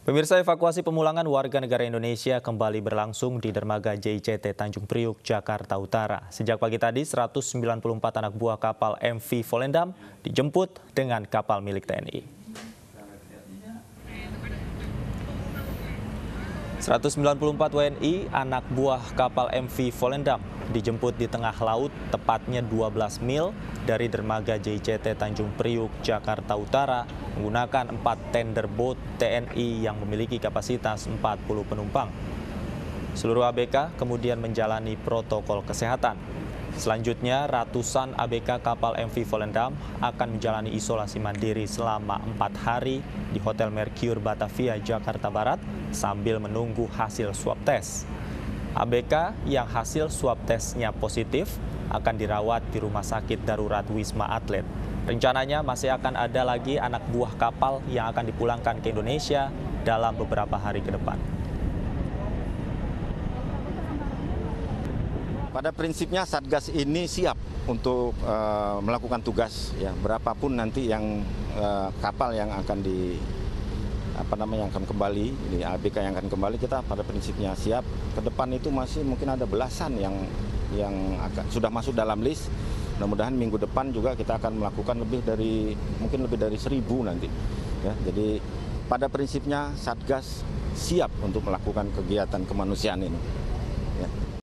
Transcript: Pemirsa, evakuasi pemulangan warga negara Indonesia kembali berlangsung di dermaga JICT Tanjung Priok, Jakarta Utara. Sejak pagi tadi, 194 anak buah kapal MV Volendam dijemput dengan kapal milik TNI. 194 WNI anak buah kapal MV Volendam dijemput di tengah laut, tepatnya 12 mil dari dermaga JICT Tanjung Priok, Jakarta Utara, menggunakan 4 tender boat TNI yang memiliki kapasitas 40 penumpang. Seluruh ABK kemudian menjalani protokol kesehatan. Selanjutnya, ratusan ABK kapal MV Volendam akan menjalani isolasi mandiri selama 4 hari di Hotel Mercure Batavia, Jakarta Barat, sambil menunggu hasil swab tes. ABK yang hasil swab tesnya positif akan dirawat di Rumah Sakit Darurat Wisma Atlet. Rencananya masih akan ada lagi anak buah kapal yang akan dipulangkan ke Indonesia dalam beberapa hari ke depan. Pada prinsipnya Satgas ini siap untuk melakukan tugas, ya, berapapun nanti yang kapal yang akan kembali, ini ABK yang akan kembali, kita pada prinsipnya siap. Ke depan itu masih mungkin ada belasan yang sudah masuk dalam list. Mudah-mudahan minggu depan juga kita akan melakukan mungkin lebih dari 1000 nanti. Ya, jadi pada prinsipnya Satgas siap untuk melakukan kegiatan kemanusiaan ini.